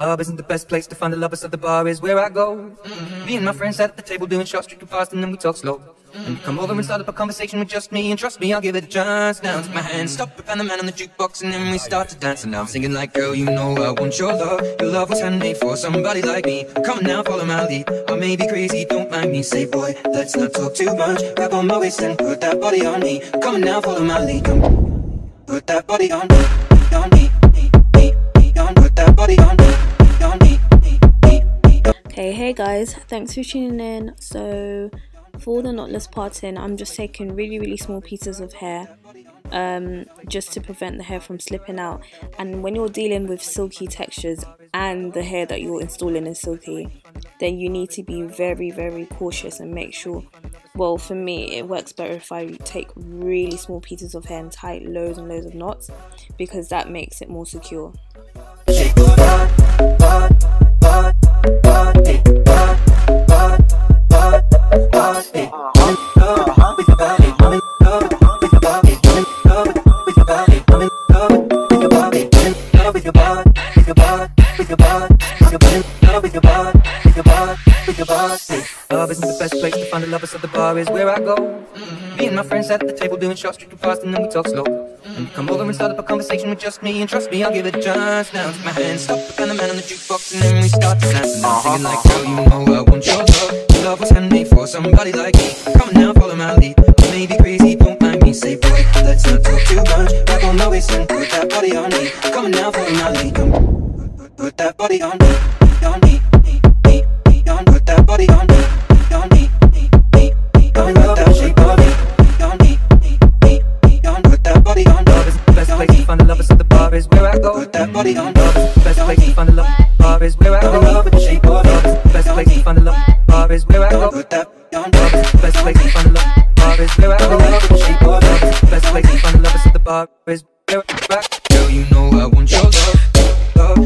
Club isn't the best place to find a lover, so the bar is where I go. Me and my friends sat at the table doing shots, drinking fast, and then we talk slow. And you come over and start up a conversation with just me, and trust me, I'll give it a chance. Now take my hand, stop it, and the man on the jukebox, and then we start to dance. And now I'm singing like, girl, you know I want your love. Your love was handmade for somebody like me. Come now, follow my lead. I may be crazy, don't mind me. Say, boy, let's not talk too much. Grab on my waist and put that body on me. Come now, follow my lead. Come, put that body on me, on me. Hey guys, thanks for tuning in. So for the knotless parting, I'm just taking really small pieces of hair just to prevent the hair from slipping out. And when you're dealing with silky textures and the hair that you're installing is silky, then you need to be very cautious and make sure, well, for me it works better if I take really small pieces of hair and tie loads and loads of knots, because that makes it more secure. Love isn't the best place to find a lover, so the bar is where I go. Me and my friends sat at the table doing shots, drinking fast, and then we talk slow. And you come over and start up a conversation with just me, and trust me, I'll give it a chance. Now take my hand, stop it, and the man on the jukebox, and then we start to dance. And I'm singing like, girl, you know I want your love. Your love was handmade for somebody like me. Come now, follow my lead. You may be crazy, don't mind me. Say, boy, let's not talk too much. Back on my waist and put that body on me. Come now, follow my lead. Come, put that body on me, on me. Put that body on me. Body on love is the best place to find the love. Bar is where I go. Love is the best place to find the love. Bar is where I go. Love is the best place to find the love. Bar is where I go. Love is the best place to find the love. So the bar is where I go. Girl, you know I want your love. Girl,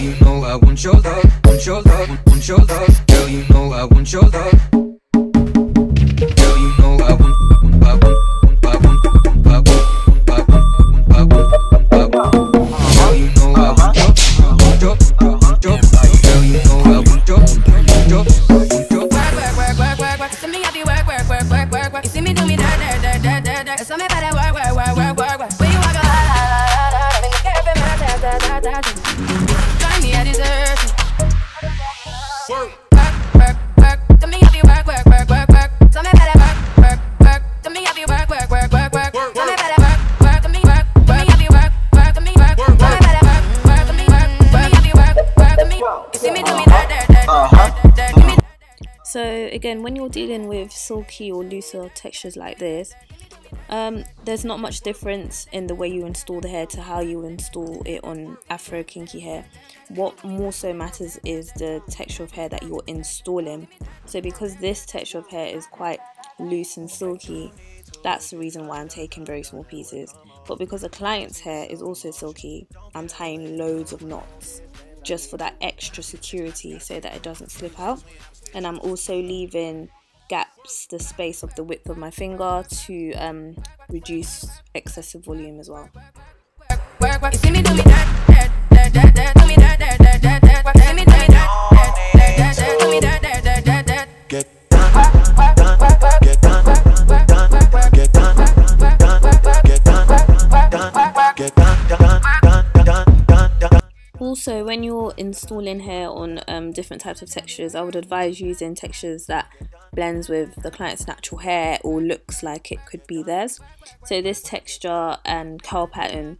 you know I want your love. Want your love. Want your love. Girl, you know I want your love. So again, when you're dealing with silky or looser textures like this, there's not much difference in the way you install the hair to how you install it on afro kinky hair. What more so matters is the texture of hair that you're installing. So because this texture of hair is quite loose and silky, that's the reason why I'm taking very small pieces. But because the client's hair is also silky, I'm tying loads of knots just for that extra security, so that it doesn't slip out. And I'm also leaving gaps, the space of the width of my finger, to reduce excessive volume as well. Also, when you're installing hair on different types of textures, I would advise using textures that blends with the client's natural hair or looks like it could be theirs. So this texture and curl pattern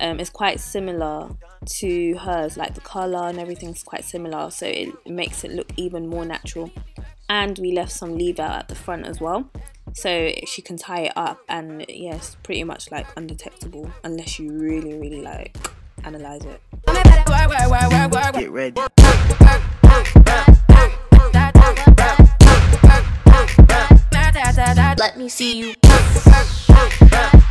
is quite similar to hers, like the colour and everything's quite similar, so it makes it look even more natural. And we left some leave out at the front as well, so she can tie it up, and yes, pretty much like undetectable unless you really like analyze it. Get ready. Let me see you.